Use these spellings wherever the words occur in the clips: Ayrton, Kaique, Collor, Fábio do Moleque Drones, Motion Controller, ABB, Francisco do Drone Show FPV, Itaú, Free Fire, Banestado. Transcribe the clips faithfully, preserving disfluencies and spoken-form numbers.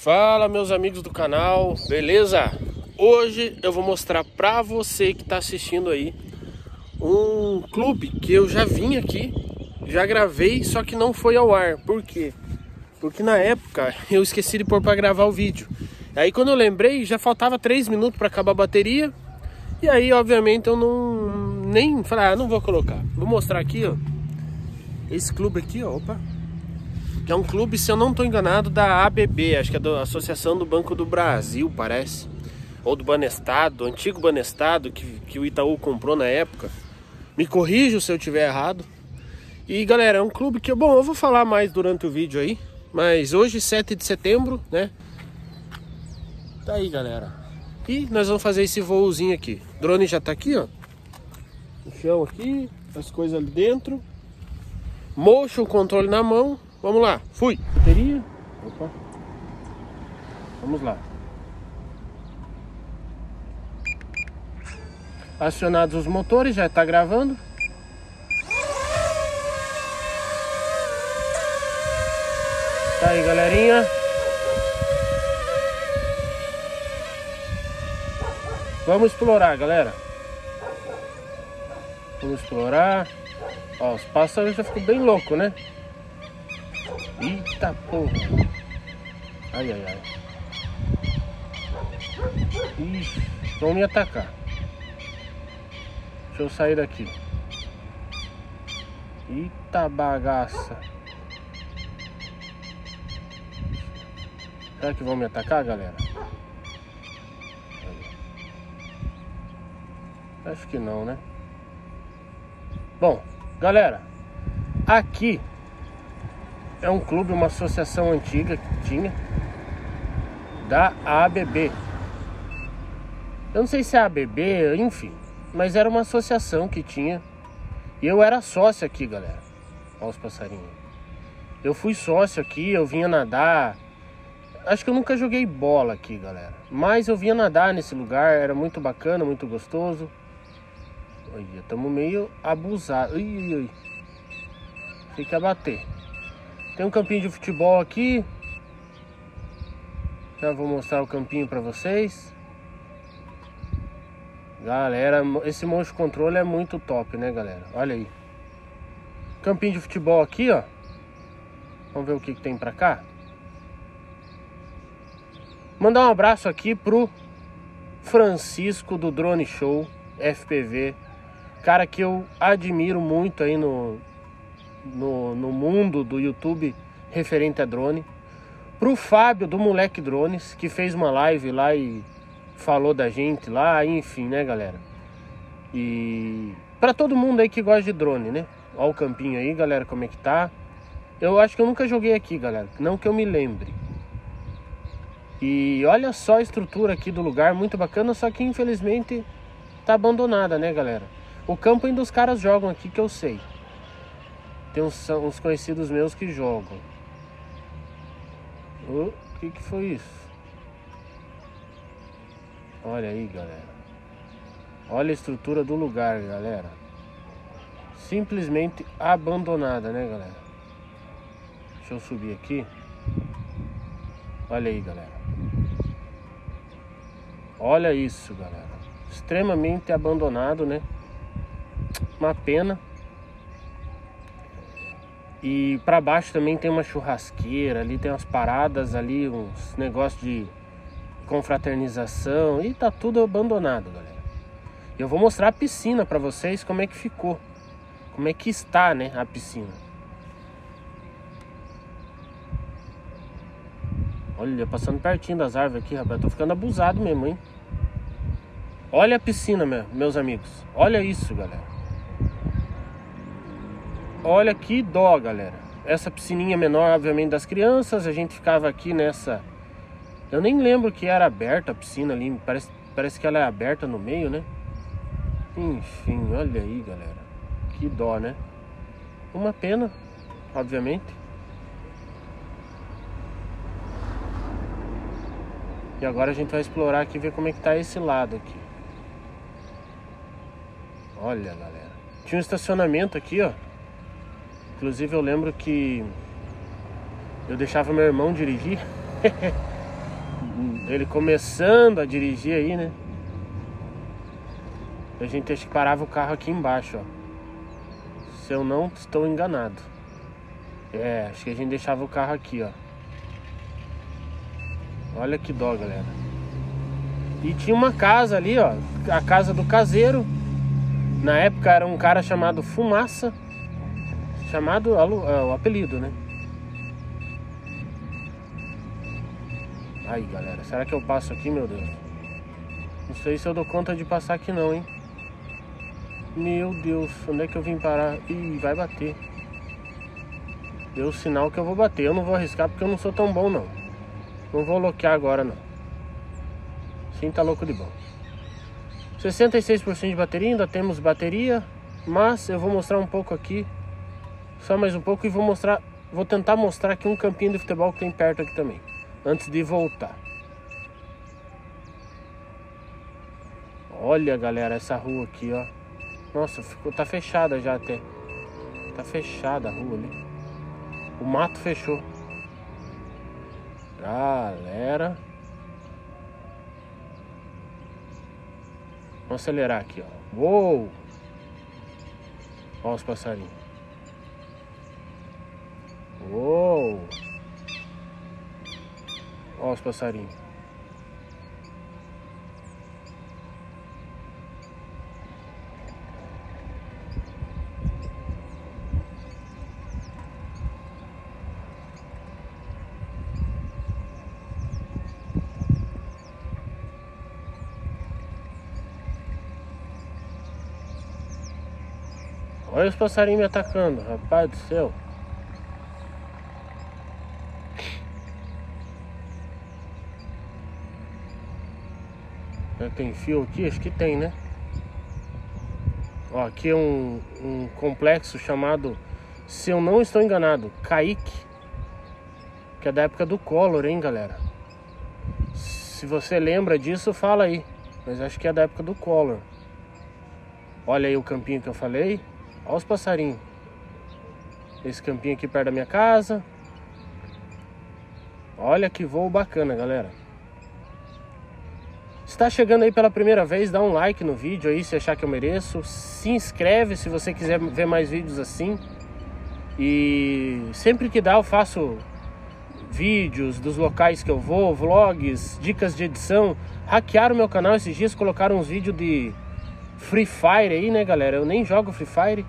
Fala, meus amigos do canal, beleza? Hoje eu vou mostrar pra você que tá assistindo aí um clube que eu já vim aqui, já gravei, só que não foi ao ar. Por quê? Porque na época eu esqueci de pôr pra gravar o vídeo. Aí quando eu lembrei, já faltava três minutos pra acabar a bateria. E aí, obviamente, eu não... nem falei, ah, não vou colocar. Vou mostrar aqui, ó. Esse clube aqui, ó, opa. É um clube, se eu não estou enganado, da A B B, acho que é da Associação do Banco do Brasil, parece. Ou do Banestado, do antigo Banestado, que, que o Itaú comprou na época. Me corrija se eu tiver errado. E galera, é um clube que, bom, eu vou falar mais durante o vídeo aí. Mas hoje, sete de setembro, né? Tá aí, galera. E nós vamos fazer esse voozinho aqui. O drone já tá aqui, ó. O chão aqui, as coisas ali dentro. Motion controle na mão. Vamos lá, fui! Bateria. Opa. Vamos lá. Acionados os motores, já está gravando. Tá aí, galerinha. Vamos explorar, galera. Vamos explorar. Ó, os pássaros já ficou bem louco, né? Eita porra! Ai, ai, ai! Ixi, vão me atacar! Deixa eu sair daqui! Eita bagaça! Será que vão me atacar, galera? Acho que não, né? Bom, galera, aqui é um clube, uma associação antiga que tinha, da A B B. Eu não sei se é A B B, enfim, mas era uma associação que tinha. E eu era sócio aqui, galera. Olha os passarinhos. Eu fui sócio aqui, eu vinha nadar. Acho que eu nunca joguei bola aqui, galera, mas eu vinha nadar nesse lugar. Era muito bacana, muito gostoso. Olha, estamos meio abusados. Ui, ui. Tem que abater. Tem um campinho de futebol aqui. Já vou mostrar o campinho pra vocês. Galera, esse Motion Controle é muito top, né, galera? Olha aí. Campinho de futebol aqui, ó. Vamos ver o que, que tem pra cá. Mandar um abraço aqui pro Francisco do Drone Show F P V. Cara que eu admiro muito aí no... No, no mundo do YouTube referente a drone. Pro Fábio do Moleque Drones, que fez uma live lá e falou da gente lá, enfim, né, galera? E pra todo mundo aí que gosta de drone, né? Ó o campinho aí, galera, como é que tá. Eu acho que eu nunca joguei aqui, galera, não que eu me lembre. E olha só a estrutura aqui do lugar, muito bacana. Só que infelizmente tá abandonada, né, galera? O campo ainda os caras jogam aqui, que eu sei. Tem uns, uns conhecidos meus que jogam. O que que foi isso? Olha aí, galera. Olha a estrutura do lugar, galera. Simplesmente abandonada, né, galera? Deixa eu subir aqui. Olha aí, galera. Olha isso, galera. Extremamente abandonado, né? Uma pena. E pra baixo também tem uma churrasqueira, ali tem umas paradas ali, uns negócios de confraternização. E tá tudo abandonado, galera. Eu vou mostrar a piscina pra vocês, como é que ficou. Como é que está, né, a piscina. Olha, passando pertinho das árvores aqui, rapaz. Tô ficando abusado mesmo, hein. Olha a piscina, meus amigos. Olha isso, galera. Olha que dó, galera. Essa piscininha menor, obviamente, das crianças. A gente ficava aqui nessa... Eu nem lembro que era aberta a piscina ali. Parece, parece que ela é aberta no meio, né? Enfim, olha aí, galera. Que dó, né? Uma pena, obviamente. E agora a gente vai explorar aqui e ver como é que tá esse lado aqui. Olha, galera. Tinha um estacionamento aqui, ó. Inclusive eu lembro que eu deixava meu irmão dirigir ele começando a dirigir aí, né? A gente acho que parava o carro aqui embaixo, ó. Se eu não estou enganado. É, acho que a gente deixava o carro aqui, ó. Olha que dó, galera. E tinha uma casa ali, ó. A casa do caseiro. Na época era um cara chamado Fumaça. Chamado, o apelido, né? Aí, galera, será que eu passo aqui, meu Deus? Não sei se eu dou conta de passar aqui não, hein? Meu Deus, onde é que eu vim parar? Ih, vai bater. Deu sinal que eu vou bater. Eu não vou arriscar porque eu não sou tão bom, não. Não vou bloquear agora, não. Sim, tá louco de bom. sessenta e seis por cento de bateria, ainda temos bateria. Mas eu vou mostrar um pouco aqui. Só mais um pouco e vou mostrar... Vou tentar mostrar aqui um campinho de futebol que tem perto aqui também. Antes de voltar. Olha, galera, essa rua aqui, ó. Nossa, ficou, tá fechada já até. Tá fechada a rua ali. O mato fechou. Galera. Vamos acelerar aqui, ó. Uou! Olha os passarinhos. Uou! Olha os passarinhos. Olha os passarinhos me atacando, rapaz do céu. Tem fio aqui? Acho que tem, né? Ó, aqui é um, um complexo chamado, se eu não estou enganado, Kaique. Que é da época do Collor, hein, galera? Se você lembra disso, fala aí. Mas acho que é da época do Collor. Olha aí o campinho que eu falei. Olha os passarinhos. Esse campinho aqui perto da minha casa. Olha que voo bacana, galera. Se tá chegando aí pela primeira vez, dá um like no vídeo aí se achar que eu mereço. Se inscreve se você quiser ver mais vídeos assim. E sempre que dá eu faço vídeos dos locais que eu vou, vlogs, dicas de edição. Hackearam o meu canal esses dias, colocaram uns vídeos de Free Fire aí, né, galera? Eu nem jogo Free Fire,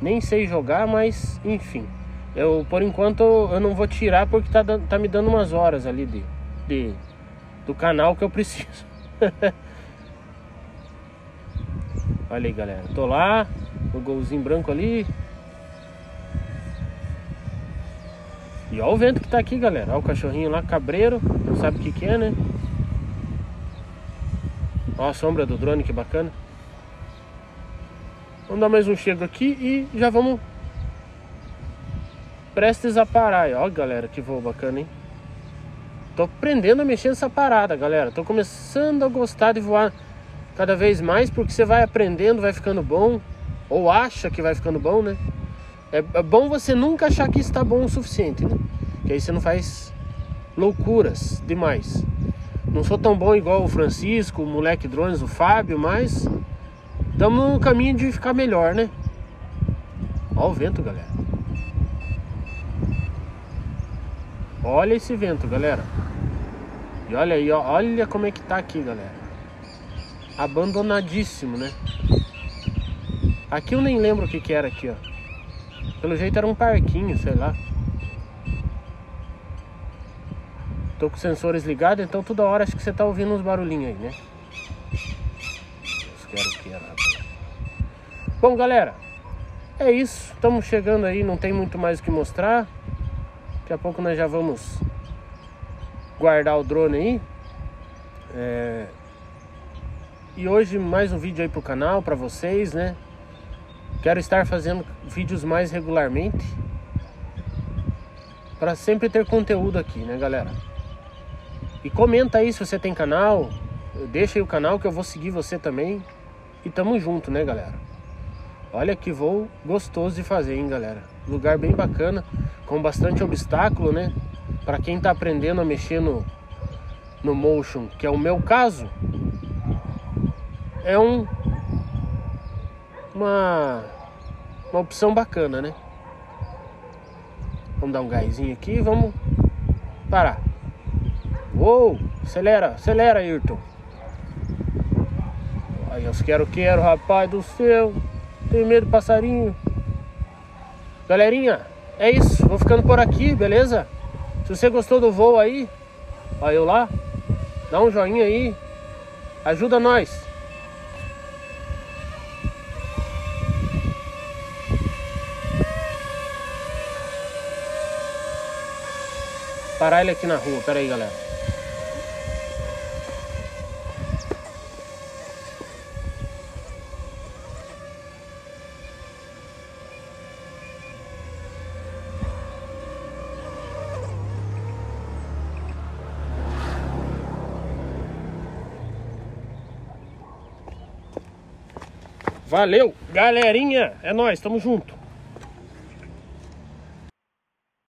nem sei jogar, mas enfim. Eu, por enquanto, eu não vou tirar porque tá, tá me dando umas horas ali de... de do canal que eu preciso. Olha aí, galera. Tô lá. O golzinho branco ali. E olha o vento que tá aqui, galera. Olha o cachorrinho lá, cabreiro. Não sabe o que que é, né? Olha a sombra do drone, que bacana. Vamos dar mais um chego aqui e já vamos prestes a parar. Olha, galera, que voo bacana, hein? Tô aprendendo a mexer nessa parada, galera. Tô começando a gostar de voar cada vez mais, porque você vai aprendendo, vai ficando bom. Ou acha que vai ficando bom, né? É bom você nunca achar que está bom o suficiente, né? Que aí você não faz loucuras demais. Não sou tão bom igual o Francisco, o Moleque Drones, o Fábio, mas estamos no caminho de ficar melhor, né? Olha o vento, galera. Olha esse vento, galera. E olha aí, ó, olha como é que tá aqui, galera. Abandonadíssimo, né? Aqui eu nem lembro o que que era aqui, ó. Pelo jeito era um parquinho, sei lá. Tô com os sensores ligados, então toda hora acho que você tá ouvindo uns barulhinhos aí, né? Deus, quero que era. Bom, galera, é isso. Estamos chegando aí, não tem muito mais o que mostrar. Daqui a pouco nós já vamos guardar o drone aí. É... E hoje mais um vídeo aí pro canal, pra vocês, né? Quero estar fazendo vídeos mais regularmente. Pra sempre ter conteúdo aqui, né, galera? E comenta aí se você tem canal. Deixa aí o canal que eu vou seguir você também. E tamo junto, né, galera? Olha que voo gostoso de fazer, hein, galera? Lugar bem bacana, com bastante obstáculo, né? Para quem tá aprendendo a mexer no, no Motion, que é o meu caso, é um uma, uma opção bacana, né? Vamos dar um gásinho aqui e vamos parar. Uou, acelera, acelera, Ayrton. Aí os quero, quero, rapaz do céu. Tenho medo de passarinho. Galerinha, é isso. Vou ficando por aqui, beleza? Se você gostou do voo aí, olha eu lá, dá um joinha aí. Ajuda nós. Parar ele aqui na rua, pera aí, galera. Valeu, galerinha, é nóis, tamo junto.